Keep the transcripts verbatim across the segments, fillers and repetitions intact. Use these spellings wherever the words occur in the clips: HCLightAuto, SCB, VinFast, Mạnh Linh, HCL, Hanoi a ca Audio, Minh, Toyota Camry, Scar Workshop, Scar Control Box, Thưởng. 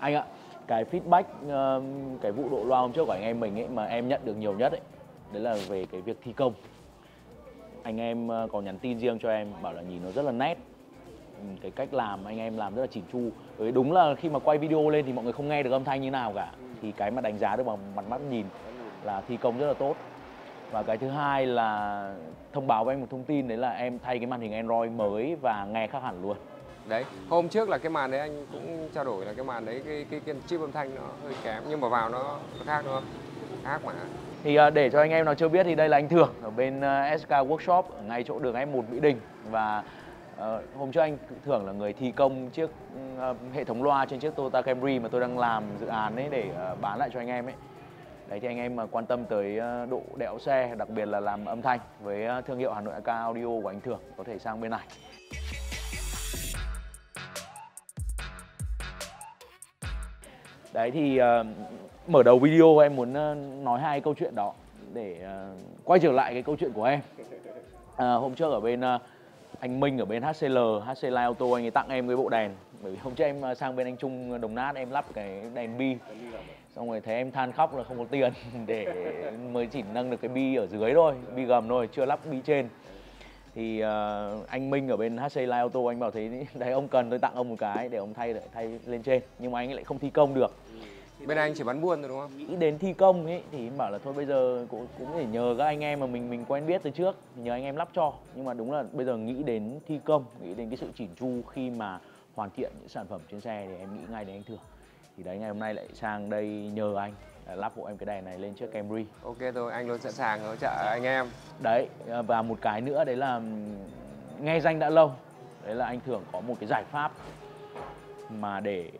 Anh ạ, cái feedback, cái vụ độ loa hôm trước của anh em mình ấy mà em nhận được nhiều nhất ấy, đấy là về cái việc thi công. Anh em có nhắn tin riêng cho em bảo là nhìn nó rất là nét, cái cách làm anh em làm rất là chỉn chu. Đúng là khi mà quay video lên thì mọi người không nghe được âm thanh như nào cả. Thì cái mà đánh giá được bằng mặt mắt nhìn là thi công rất là tốt. Và cái thứ hai là thông báo với anh một thông tin, đấy là em thay cái màn hình Android mới và nghe khác hẳn luôn. Đấy, hôm trước là cái màn đấy anh cũng trao đổi là cái màn đấy, cái cái, cái chip âm thanh nó hơi kém, nhưng mà vào nó, nó khác đúng không? Khác mà. Thì để cho anh em nào chưa biết thì đây là anh Thường ở bên ét ca Workshop ở ngay chỗ đường ép một Mỹ Đình. Và hôm trước anh Thường là người thi công chiếc hệ thống loa trên chiếc Toyota Camry mà tôi đang làm dự án ấy để bán lại cho anh em ấy. Đấy, thì anh em mà quan tâm tới độ đẽo xe, đặc biệt là làm âm thanh với thương hiệu Hanoi a ca Audio của anh Thường có thể sang bên này. Đấy thì uh, mở đầu video em muốn nói hai câu chuyện đó để uh, quay trở lại cái câu chuyện của em. Uh, hôm trước ở bên uh, anh Minh ở bên hát xê lờ, hát xê lờ Auto anh ấy tặng em cái bộ đèn. Bởi vì hôm trước em sang bên anh Trung Đồng Nát em lắp cái đèn bi. Xong rồi thấy em than khóc là không có tiền để mới chỉ nâng được cái bi ở dưới thôi, bi gầm thôi, chưa lắp bi trên. Thì uh, anh Minh ở bên hát xê lờ Auto anh bảo thế đấy, ông cần tôi tặng ông một cái để ông thay để thay lên trên, nhưng mà anh ấy lại không thi công được. Bên anh chỉ bán buôn thôi đúng không? Nghĩ đến thi công ấy thì em bảo là thôi bây giờ cũng cũng để nhờ các anh em mà mình mình quen biết từ trước, nhờ anh em lắp cho. Nhưng mà đúng là bây giờ nghĩ đến thi công, nghĩ đến cái sự chỉn chu khi mà hoàn thiện những sản phẩm trên xe thì em nghĩ ngay đến anh Thường. Thì đấy, ngày hôm nay lại sang đây nhờ anh lắp hộ em cái đèn này lên chiếc Camry. Ok thôi, anh luôn sẵn sàng hỗ trợ anh em. Đấy, và một cái nữa đấy là nghe danh đã lâu. Đấy là anh Thường có một cái giải pháp mà để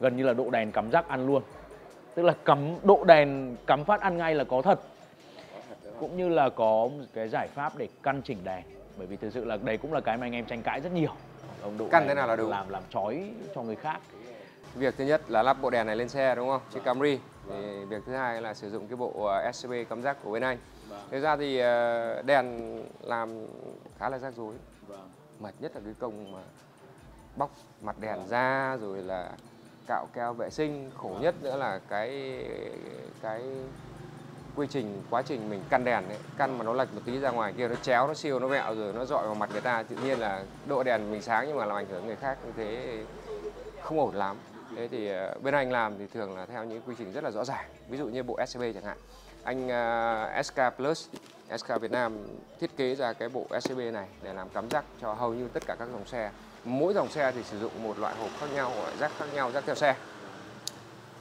gần như là độ đèn cắm rác ăn luôn. Tức là cắm độ đèn cắm phát ăn ngay là có thật. Cũng như là có một cái giải pháp để căn chỉnh đèn. Bởi vì thực sự là đấy cũng là cái mà anh em tranh cãi rất nhiều. Ông độ căn thế nào là đúng? Làm làm chói cho người khác. Việc thứ nhất là lắp bộ đèn này lên xe đúng không? Chiếc Camry. Thì việc thứ hai là sử dụng cái bộ ét xê bê cắm rác của bên anh. Thực ra thì đèn làm khá là rắc rối. Mệt nhất là cái công mà bóc mặt đèn ra rồi là cạo keo vệ sinh. Khổ nhất nữa là cái cái quy trình quá trình mình căn đèn ấy, căn mà nó lệch một tí ra ngoài kia nó chéo, nó siêu, nó vẹo rồi nó dọi vào mặt người ta. Tự nhiên là độ đèn mình sáng nhưng mà làm ảnh hưởng người khác như thế không ổn lắm. Thế thì bên anh làm thì thường là theo những quy trình rất là rõ ràng. Ví dụ như bộ ét xê bê chẳng hạn, anh uh, ét ca Plus, ét ca Việt Nam thiết kế ra cái bộ ét xê bê này để làm cắm rác cho hầu như tất cả các dòng xe. Mỗi dòng xe thì sử dụng một loại hộp khác nhau, loại rác khác nhau, rác theo xe.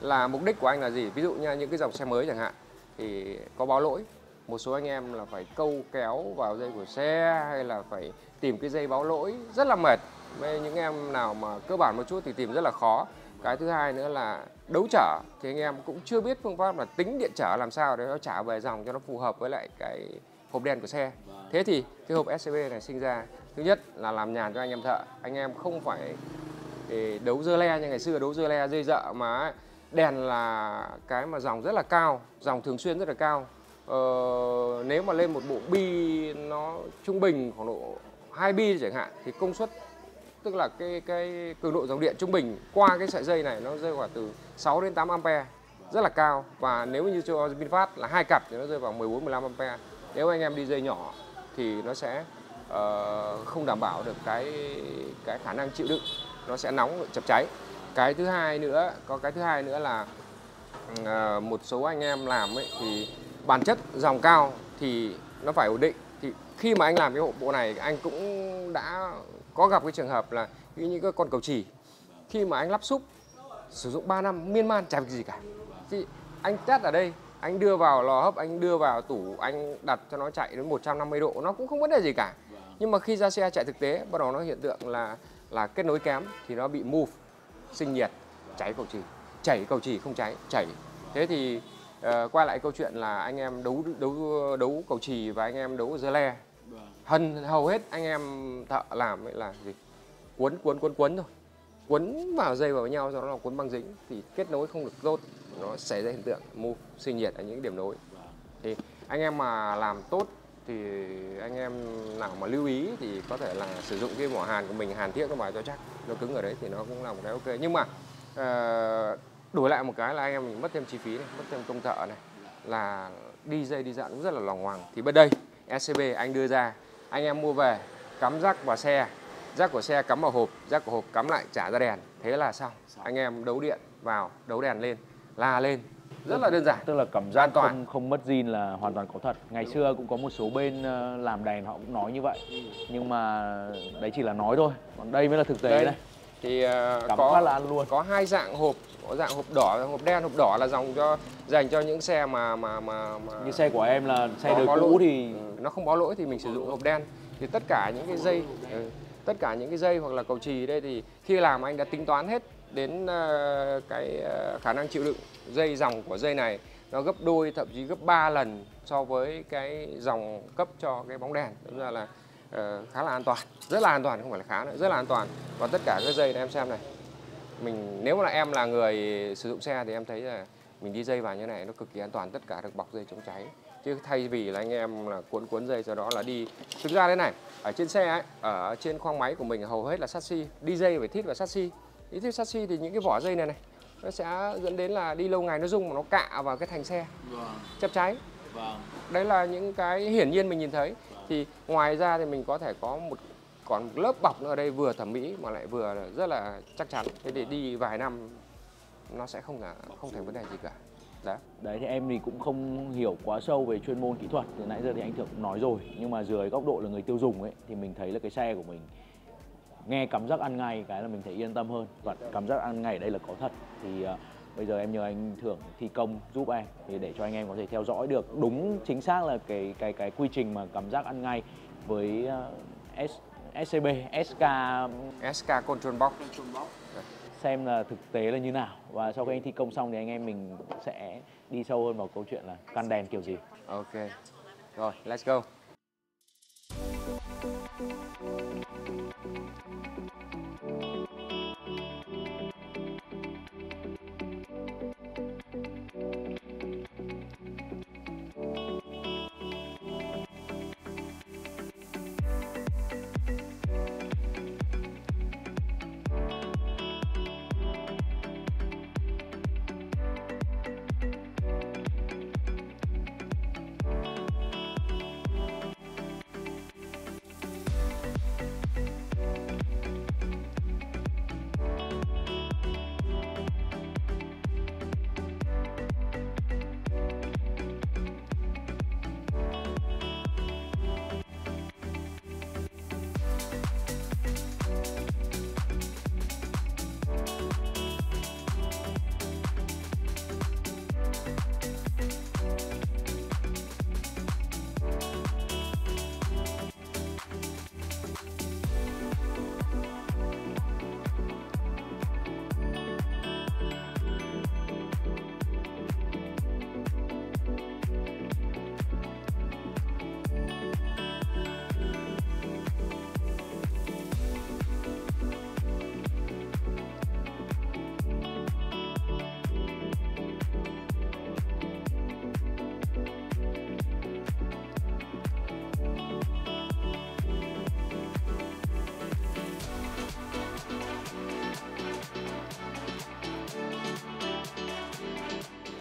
Là mục đích của anh là gì? Ví dụ như những cái dòng xe mới chẳng hạn thì có báo lỗi, một số anh em là phải câu kéo vào dây của xe hay là phải tìm cái dây báo lỗi, rất là mệt. Với những em nào mà cơ bản một chút thì tìm rất là khó. Cái thứ hai nữa là đấu trở thì anh em cũng chưa biết phương pháp là tính điện trở làm sao để nó trả về dòng cho nó phù hợp với lại cái hộp đèn của xe. Thế thì cái hộp ét xê bê này sinh ra, thứ nhất là làm nhàn cho anh em thợ. Anh em không phải đấu dơ le như ngày xưa, đấu dơ le dây dợ mà đèn là cái mà dòng rất là cao, dòng thường xuyên rất là cao. Ờ, nếu mà lên một bộ bi nó trung bình khoảng độ hai bi chẳng hạn thì công suất, tức là cái cái cường độ dòng điện trung bình qua cái sợi dây này nó rơi vào từ sáu đến tám ampere, rất là cao. Và nếu như cho VinFast là hai cặp thì nó rơi vào mười bốn mười lăm ampere. Nếu anh em đi dây nhỏ thì nó sẽ uh, không đảm bảo được cái cái khả năng chịu đựng, nó sẽ nóng chập cháy. Cái thứ hai nữa, có cái thứ hai nữa là uh, một số anh em làm ấy thì bản chất dòng cao thì nó phải ổn định. Thì khi mà anh làm cái hộp bộ này anh cũng đã có gặp cái trường hợp là những cái con cầu chì khi mà anh lắp súp sử dụng ba năm miên man chả việc gì cả. Thì anh test ở đây, anh đưa vào lò hấp, anh đưa vào tủ, anh đặt cho nó chạy đến một trăm năm mươi độ nó cũng không vấn đề gì cả. Nhưng mà khi ra xe chạy thực tế bắt đầu nó hiện tượng là là kết nối kém thì nó bị move, sinh nhiệt, cháy cầu chì, chảy cầu chì không cháy, chảy. Thế thì uh, quay lại câu chuyện là anh em đấu đấu đấu cầu chì và anh em đấu dơ le. Hần hầu hết anh em thợ làm ấy là gì? Cuốn cuốn cuốn cuốn thôi. Cuốn vào dây vào với nhau do nó là cuốn băng dính thì kết nối không được tốt, nó xảy ra hiện tượng move, sinh nhiệt ở những điểm nối. Thì anh em mà làm tốt thì anh em nào mà lưu ý thì có thể là sử dụng cái mỏ hàn của mình, hàn thiếc nó vào cho chắc, nó cứng ở đấy thì nó cũng là một cái ok. Nhưng mà à, đổi lại một cái là anh em mình mất thêm chi phí này, mất thêm công thợ này, là đi dây đi dặn cũng rất là lòng hoàng. Thì bên đây ét xê bê anh đưa ra, anh em mua về cắm rác vào xe, rác của xe cắm vào hộp, rác của hộp cắm lại trả ra đèn, thế là xong. Anh em đấu điện vào, đấu đèn lên là lên, rất là đơn giản. Tức là cảm giác toàn không, không mất zin là hoàn toàn có thật. Ngày đúng xưa rồi. Cũng có một số bên làm đèn họ cũng nói như vậy, nhưng mà đấy chỉ là nói thôi, còn đây mới là thực tế đây. Đây thì uh, có là luôn có hai dạng hộp, có dạng hộp đỏ, hộp đen. Hộp đỏ là dòng cho dành cho những xe mà mà mà, mà... như xe của em là xe đời cũ thì nó không bó lỗi thì mình sử dụng hộp đen. Thì tất cả những cái dây, ừ, tất cả những cái dây hoặc là cầu chì đây thì khi làm anh đã tính toán hết đến cái khả năng chịu đựng dây. Dòng của dây này nó gấp đôi thậm chí gấp ba lần so với cái dòng cấp cho cái bóng đèn, đúng ra là khá là an toàn, rất là an toàn, không phải là khá nữa, rất là an toàn. Và tất cả các dây này, em xem này, mình nếu mà là em là người sử dụng xe thì em thấy là mình đi dây vào như này nó cực kỳ an toàn, tất cả được bọc dây chống cháy. Chứ thay vì là anh em là cuốn cuốn dây cho đó là đi. Thực ra thế này, ở trên xe ấy, ở trên khoang máy của mình hầu hết là sắt xi, đi dây phải thít vào sắt xi. Ý thuyết sắt xi thì những cái vỏ dây này này nó sẽ dẫn đến là đi lâu ngày nó rung mà nó cạ vào cái thành xe, vâng, chắp cháy. Vâng. Đấy là những cái hiển nhiên mình nhìn thấy. Vâng. Thì ngoài ra thì mình có thể có một còn một lớp bọc nữa ở đây vừa thẩm mỹ mà lại vừa rất là chắc chắn. Thế để đi vài năm nó sẽ không là không thành vấn đề gì cả. Đấy. Đấy thì em thì cũng không hiểu quá sâu về chuyên môn kỹ thuật, từ nãy giờ thì anh Thượng cũng nói rồi, nhưng mà dưới góc độ là người tiêu dùng ấy thì mình thấy là cái xe của mình nghe cảm giác ăn ngay cái là mình thấy yên tâm hơn, và cảm giác ăn ngay ở đây là có thật. Thì uh, bây giờ em nhờ anh Thượng thi công giúp em thì để cho anh em có thể theo dõi được đúng chính xác là cái cái cái quy trình mà cảm giác ăn ngay với uh, ét xê bê ét ca ét ca Control Box, xem là thực tế là như nào. Và sau khi anh thi công xong thì anh em mình sẽ đi sâu hơn vào câu chuyện là căn đèn kiểu gì. Ok, rồi, let's go.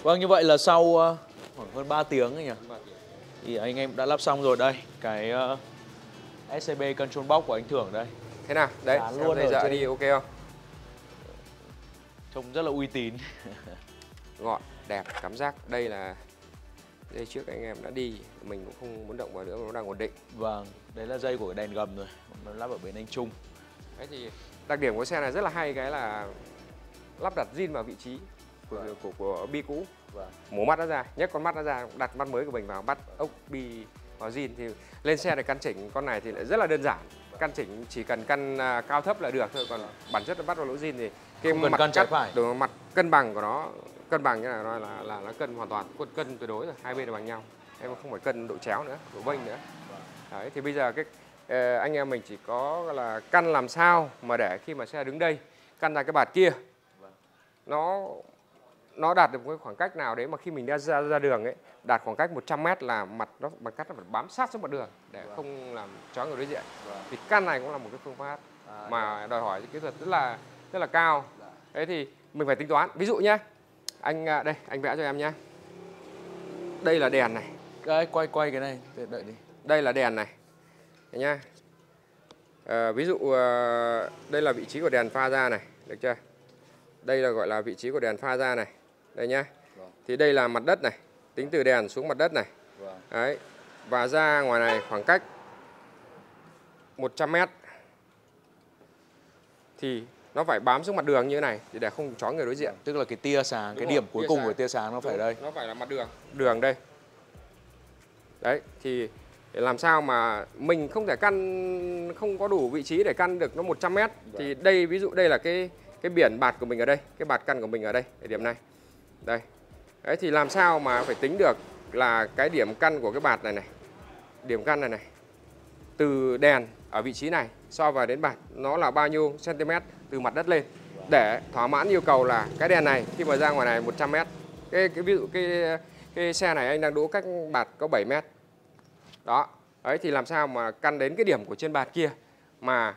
Vâng, như vậy là sau khoảng hơn ba tiếng ấy nhỉ, thì anh em đã lắp xong rồi đây, cái uh, ét xê bê Control Box của anh Thưởng đây. Thế nào? Đấy, dán luôn rồi dạ đi, ok không? Trông rất là uy tín. Gọn, đẹp, cảm giác. Đây là dây trước anh em đã đi, mình cũng không muốn động vào nữa, nó đang ổn định. Vâng, đấy là dây của cái đèn gầm rồi, nó lắp ở bên anh Trung. Đấy thì đặc điểm của xe này rất là hay, cái là lắp đặt zin vào vị trí của, của, của bi cũ, vâng, mổ mắt nó ra, nhấc con mắt nó ra, đặt mắt mới của mình vào, bắt ốc bi vào zin. Thì lên xe để căn chỉnh con này thì lại rất là đơn giản, căn chỉnh chỉ cần căn cao thấp là được thôi, còn bản chất nó bắt vào lỗ zin thì cái mặt cân cắt, phải. Đồ, mặt cân bằng của nó, cân bằng như là nó là, là nó cân hoàn toàn, cân tuyệt đối rồi, hai bên là bằng nhau, em không phải cân độ chéo nữa, độ vênh nữa. Đấy, thì bây giờ cái anh em mình chỉ có là căn làm sao mà để khi mà xe đứng đây, căn ra cái bạt kia, nó nó đạt được một cái khoảng cách nào đấy mà khi mình đã ra, ra đường ấy, đạt khoảng cách một trăm mét là mặt nó bằng cắt nó phải bám sát xuống mặt đường để vâng, không làm chói người đối diện. Vâng. Thì căn này cũng là một cái phương pháp à, mà đòi hỏi kỹ thuật rất là rất là cao. Đấy thì mình phải tính toán. Ví dụ nhé, anh đây, anh vẽ cho em nhé. Đây là đèn này. Đấy, quay quay cái này, đợi đi. Đây là đèn này nhá. À, ví dụ đây là vị trí của đèn pha ra này, được chưa? Đây là gọi là vị trí của đèn pha ra này, đây nhá. Vâng. Thì đây là mặt đất này, tính từ đèn xuống mặt đất này. Vâng. Đấy, và ra ngoài này khoảng cách một trăm mét thì nó phải bám xuống mặt đường như thế này thì để không chói người đối diện. Tức là cái tia sáng, đúng cái điểm rồi, cuối cùng sáng. Của tia sáng nó đúng, phải đây. Nó phải là mặt đường. Đường đây. Đấy, thì để làm sao mà mình không thể căn, không có đủ vị trí để căn được nó một trăm mét. Thì đây, ví dụ đây là cái cái biển bạt của mình ở đây, cái bạt căn của mình ở đây, ở điểm này. Đây. Đấy, thì làm sao mà phải tính được là cái điểm căn của cái bạt này này. Điểm căn này này. Từ đèn ở vị trí này so vào đến bạt nó là bao nhiêu cm từ mặt đất lên để thỏa mãn yêu cầu là cái đèn này khi mà ra ngoài này một trăm mét. Cái, cái ví dụ cái cái xe này anh đang đỗ cách bạt có bảy mét. Đó, ấy thì làm sao mà căn đến cái điểm của trên bạt kia mà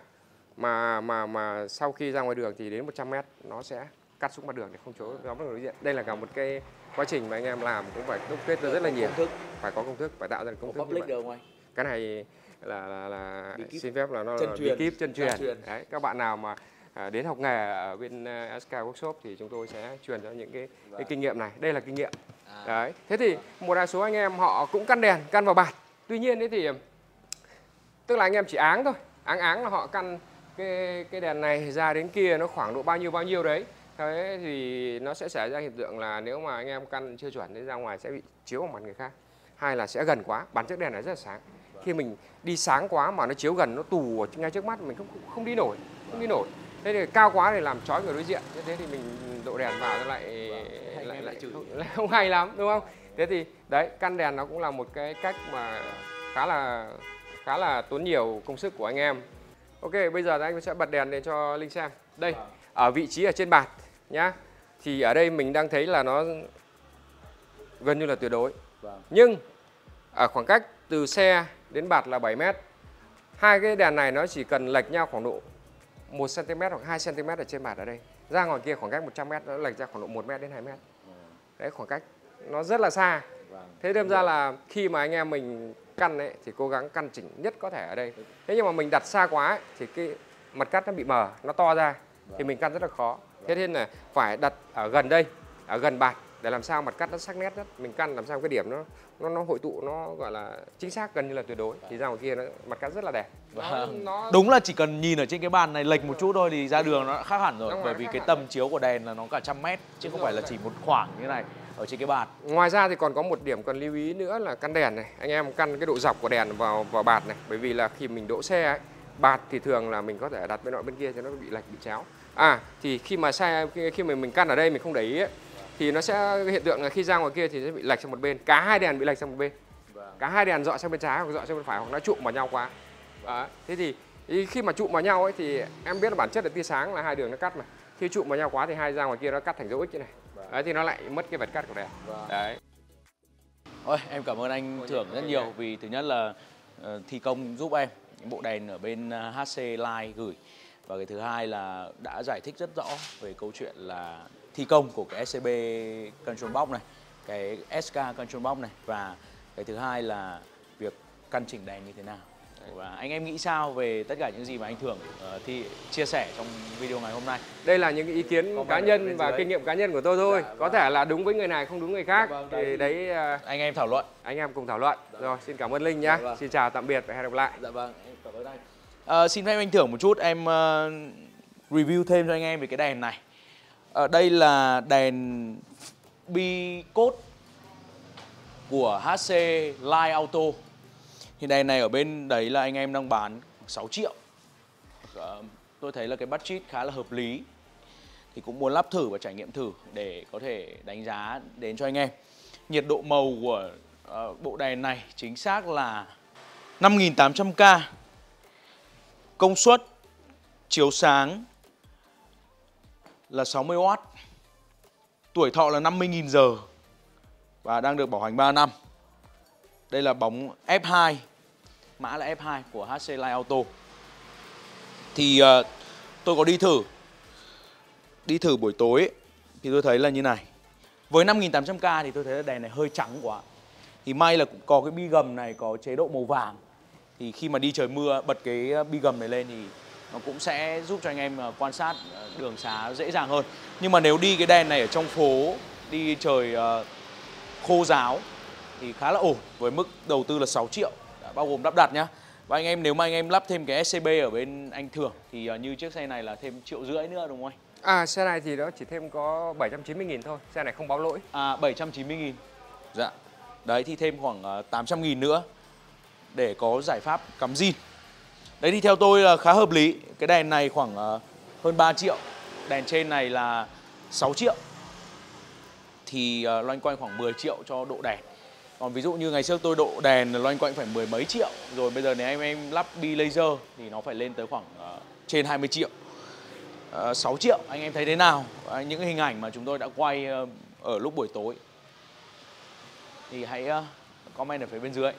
mà mà mà sau khi ra ngoài đường thì đến một trăm mét nó sẽ cắt xuống mặt đường để không chối nhóm người đối diện. Đây là cả một cái quá trình mà anh em làm cũng phải đúc kết ra rất là nhiều. Phải có công thức, phải tạo ra công thức. Cái này là là, là xin phép là nó là bí kíp chân truyền. Đấy, các bạn nào mà đến học nghề ở bên ét ca Workshop thì chúng tôi sẽ truyền cho những cái, vâng. cái kinh nghiệm này. Đây là kinh nghiệm. À. Đấy, thế thì một đa số anh em họ cũng căn đèn, căn vào bạt. Tuy nhiên đấy thì tức là anh em chỉ áng thôi, áng áng là họ căn cái cái đèn này ra đến kia nó khoảng độ bao nhiêu bao nhiêu đấy. Thế thì nó sẽ xảy ra hiện tượng là nếu mà anh em căn chưa chuẩn thì ra ngoài sẽ bị chiếu vào mặt người khác. Hay là sẽ gần quá, bản chất đèn này rất là sáng. Khi mình đi sáng quá mà nó chiếu gần, nó tù ngay trước mắt mình không không đi nổi, không đi nổi. Thế thì cao quá thì làm chói người đối diện. Thế, thế thì mình độ đèn vào nó lại vâng. lại lại không, không hay lắm, đúng không? Thế thì đấy, căn đèn nó cũng là một cái cách mà khá là khá là tốn nhiều công sức của anh em. Ok, bây giờ anh sẽ bật đèn lên cho Linh xem. Đây, ở vị trí ở trên bạt nhá. Thì ở đây mình đang thấy là nó gần như là tuyệt đối. Nhưng ở khoảng cách từ xe đến bạt là bảy mét. Hai cái đèn này nó chỉ cần lệch nhau khoảng độ một xăng ti mét hoặc hai xăng ti mét ở trên bạt ở đây. Ra ngoài kia khoảng cách một trăm mét nó lệch ra khoảng độ một mét đến hai mét. Đấy, khoảng cách nó rất là xa. Thế đâm ra là khi mà anh em mình căn ấy, thì cố gắng căn chỉnh nhất có thể ở đây. Thế nhưng mà mình đặt xa quá ấy, thì cái mặt cắt nó bị mờ, nó to ra thì mình căn rất là khó. Thế nên là phải đặt ở gần đây, ở gần bạt để làm sao mặt cắt nó sắc nét nhất. Mình căn làm sao cái điểm nó nó nó hội tụ, nó gọi là chính xác gần như là tuyệt đối. Thì ra ngoài kia nó mặt cắt rất là đẹp. Nó, nó... Đúng là chỉ cần nhìn ở trên cái bàn này lệch một chút thôi thì ra đường nó đã khác hẳn rồi. Bởi vì cái tầm chiếu của đèn là nó cả trăm mét chứ không phải là chỉ một khoảng như thế này ở trên cái bạt. Ngoài ra thì còn có một điểm cần lưu ý nữa là căn đèn này, anh em căn cái độ dọc của đèn vào vào bạt này, bởi vì là khi mình đỗ xe ấy, bạt thì thường là mình có thể đặt bên nọ bên kia cho nó bị lệch bị chéo. À thì khi mà xe khi mà mình căn ở đây mình không để ý ấy, thì nó sẽ hiện tượng là khi ra ngoài kia thì sẽ bị lệch sang một bên, cả hai đèn bị lệch sang một bên. Cả hai đèn dọi sang bên trái hoặc dọi sang bên phải hoặc nó trụm vào nhau quá. Đó. Thế thì khi mà trụm vào nhau ấy thì em biết là bản chất là tia sáng là hai đường nó cắt mà. Khi trụm vào nhau quá thì hai ra ngoài kia nó cắt thành dấu ích như này. Đấy, thì nó lại mất cái vật cắt của đèn. Vâng. Đấy. Ôi, em cảm ơn anh Ôi, Thưởng rất nhiều này. Vì thứ nhất là uh, thi công giúp em những bộ đèn ở bên hát xê Live gửi, và cái thứ hai là đã giải thích rất rõ về câu chuyện là thi công của cái ét xê bê Control Box này, cái ét ca Control Box này, và cái thứ hai là việc căn chỉnh đèn như thế nào. Và anh em nghĩ sao về tất cả những gì mà anh Thưởng uh, thì chia sẻ trong video ngày hôm nay? Đây là những ý kiến Còn cá nhân và kinh nghiệm cá nhân của tôi thôi. Dạ, có vâng. thể là đúng với người này không đúng người khác. Dạ, vâng, thì thì đấy uh, anh em thảo luận, anh em cùng thảo luận. Dạ, rồi, xin cảm ơn Linh nhá. Dạ, vâng. Xin chào tạm biệt và hẹn gặp lại. Dạ vâng, em cảm ơn anh. Uh, xin phép anh Thưởng một chút em uh, review thêm cho anh em về cái đèn này. Ở uh, đây là đèn bi cốt của hát xê Live Auto. Thì đèn này ở bên đấy là anh em đang bán sáu triệu. Tôi thấy là cái budget khá là hợp lý. Thì cũng muốn lắp thử và trải nghiệm thử để có thể đánh giá đến cho anh em. Nhiệt độ màu của bộ đèn này chính xác là năm nghìn tám trăm ca. Công suất chiếu sáng là sáu mươi oát. Tuổi thọ là năm mươi nghìn giờ. Và đang được bảo hành ba năm. Đây là bóng ép hai, mã là ép hai của hát xê Live Auto. Thì uh, tôi có đi thử, đi thử buổi tối ấy, thì tôi thấy là như này. Với năm nghìn tám trăm k thì tôi thấy là đèn này hơi trắng quá. Thì may là cũng có cái bi gầm này có chế độ màu vàng. Thì khi mà đi trời mưa bật cái bi gầm này lên thì nó cũng sẽ giúp cho anh em quan sát đường xá dễ dàng hơn. Nhưng mà nếu đi cái đèn này ở trong phố, đi trời khô ráo thì khá là ổn, với mức đầu tư là sáu triệu, đã bao gồm lắp đặt nhá. Và anh em nếu mà anh em lắp thêm cái ét xê bê ở bên anh Thưởng thì như chiếc xe này là thêm triệu rưỡi nữa đúng không anh? À, xe này thì nó chỉ thêm có bảy trăm chín mươi nghìn thôi, xe này không báo lỗi. À, bảy trăm chín mươi nghìn. Dạ. Đấy thì thêm khoảng tám trăm nghìn nữa để có giải pháp cắm zin. Đấy thì theo tôi là khá hợp lý. Cái đèn này khoảng hơn ba triệu, đèn trên này là sáu triệu. Thì loanh quanh khoảng mười triệu cho độ đèn. Còn ví dụ như ngày trước tôi độ đèn loanh quanh phải mười mấy triệu. Rồi bây giờ nếu em em lắp bi laser thì nó phải lên tới khoảng uh, trên hai mươi triệu, uh, sáu triệu. Anh em thấy thế nào? Uh, những hình ảnh mà chúng tôi đã quay uh, ở lúc buổi tối thì hãy uh, comment ở phía bên dưới.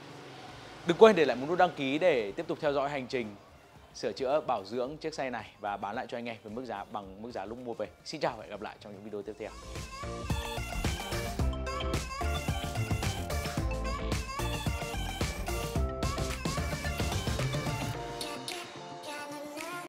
Đừng quên để lại một nút đăng ký để tiếp tục theo dõi hành trình sửa chữa, bảo dưỡng chiếc xe này và bán lại cho anh em với mức giá bằng mức giá lúc mua về. Xin chào và hẹn gặp lại trong những video tiếp theo.